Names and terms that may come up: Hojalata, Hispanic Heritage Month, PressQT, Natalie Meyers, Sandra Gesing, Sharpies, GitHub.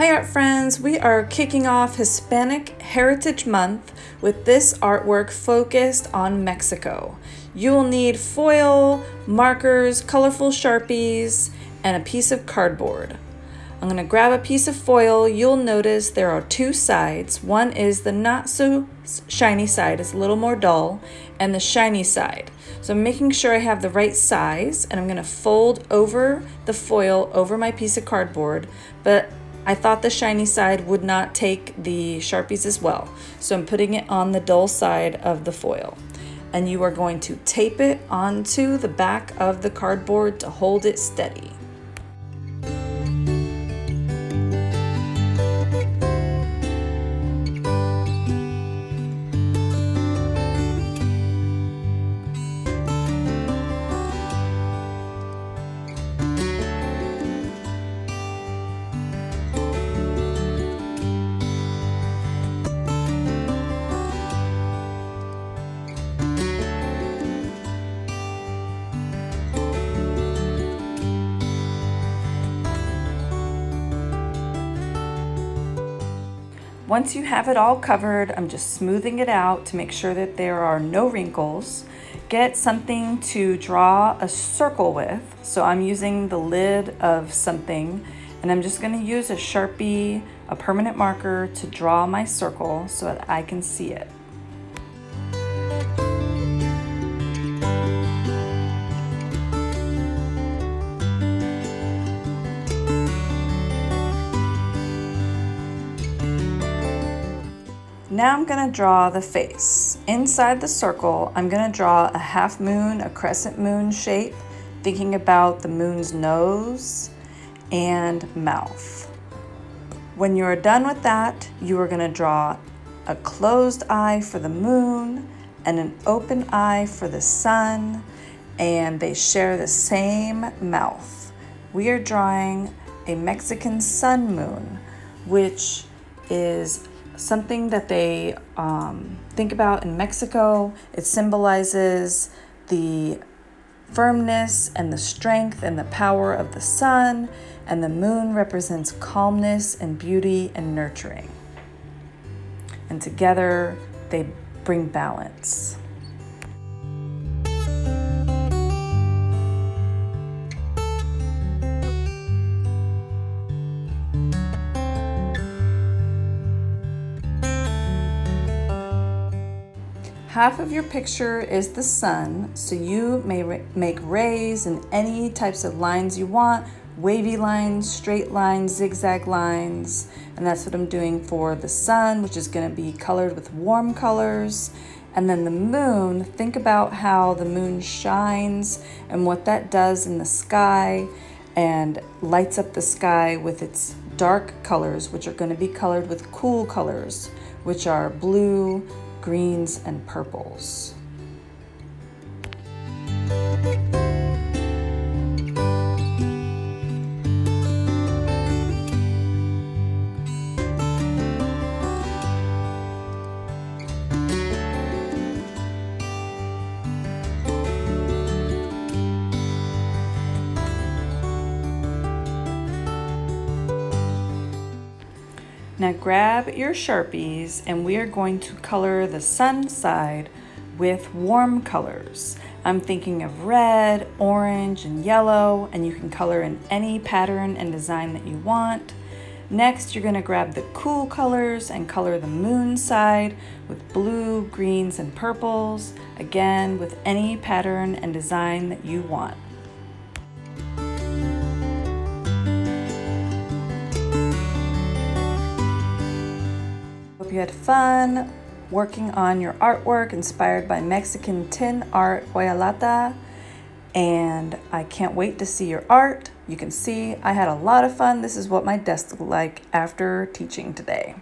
Hi art friends, we are kicking off Hispanic Heritage Month with this artwork focused on Mexico. You will need foil, markers, colorful Sharpies, and a piece of cardboard. I'm going to grab a piece of foil. You'll notice there are two sides. One is the not so shiny side, it's a little more dull, and the shiny side. So I'm making sure I have the right size, and I'm going to fold over the foil over my piece of cardboard, but I thought the shiny side would not take the Sharpies as well. So I'm putting it on the dull side of the foil. And you are going to tape it onto the back of the cardboard to hold it steady. Once you have it all covered, I'm just smoothing it out to make sure that there are no wrinkles. Get something to draw a circle with. So I'm using the lid of something, and I'm just going to use a Sharpie, a permanent marker, to draw my circle so that I can see it. Now I'm going to draw the face. Inside the circle, I'm going to draw a half moon, a crescent moon shape, thinking about the moon's nose and mouth. When you're done with that, you are going to draw a closed eye for the moon and an open eye for the sun, and they share the same mouth. We are drawing a Mexican sun moon, which is something that they think about in Mexico. It symbolizes the firmness and the strength and the power of the sun, and the moon represents calmness and beauty and nurturing. And together they bring balance. Half of your picture is the sun, so you may make rays and any types of lines you want, wavy lines, straight lines, zigzag lines, and that's what I'm doing for the sun, which is going to be colored with warm colors. And then the moon, think about how the moon shines and what that does in the sky and lights up the sky with its dark colors, which are going to be colored with cool colors, which are blue, greens, and purples. Now grab your Sharpies, and we are going to color the sun side with warm colors. I'm thinking of red, orange, and yellow, and you can color in any pattern and design that you want. Next, you're gonna grab the cool colors and color the moon side with blue, greens, and purples, again, with any pattern and design that you want. You had fun working on your artwork inspired by Mexican tin art Hojalata, and I can't wait to see your art. You can see I had a lot of fun. This is what my desk looked like after teaching today.